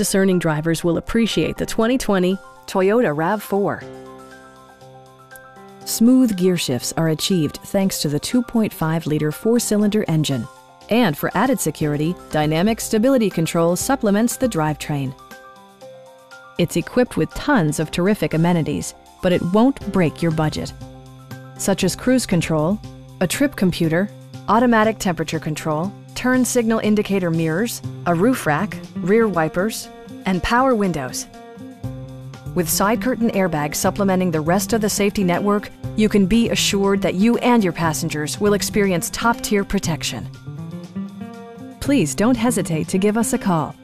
discerning drivers will appreciate the 2020 Toyota RAV4. Smooth gear shifts are achieved thanks to the 2.5-liter four-cylinder engine. And for added security, Dynamic Stability Control supplements the drivetrain. It's equipped with tons of terrific amenities, but it won't break your budget, such as cruise control, a trip computer, automatic temperature control, turn signal indicator mirrors, a roof rack, rear wipers, and power windows. With side curtain airbags supplementing the rest of the safety network, you can be assured that you and your passengers will experience top-tier protection. Please don't hesitate to give us a call.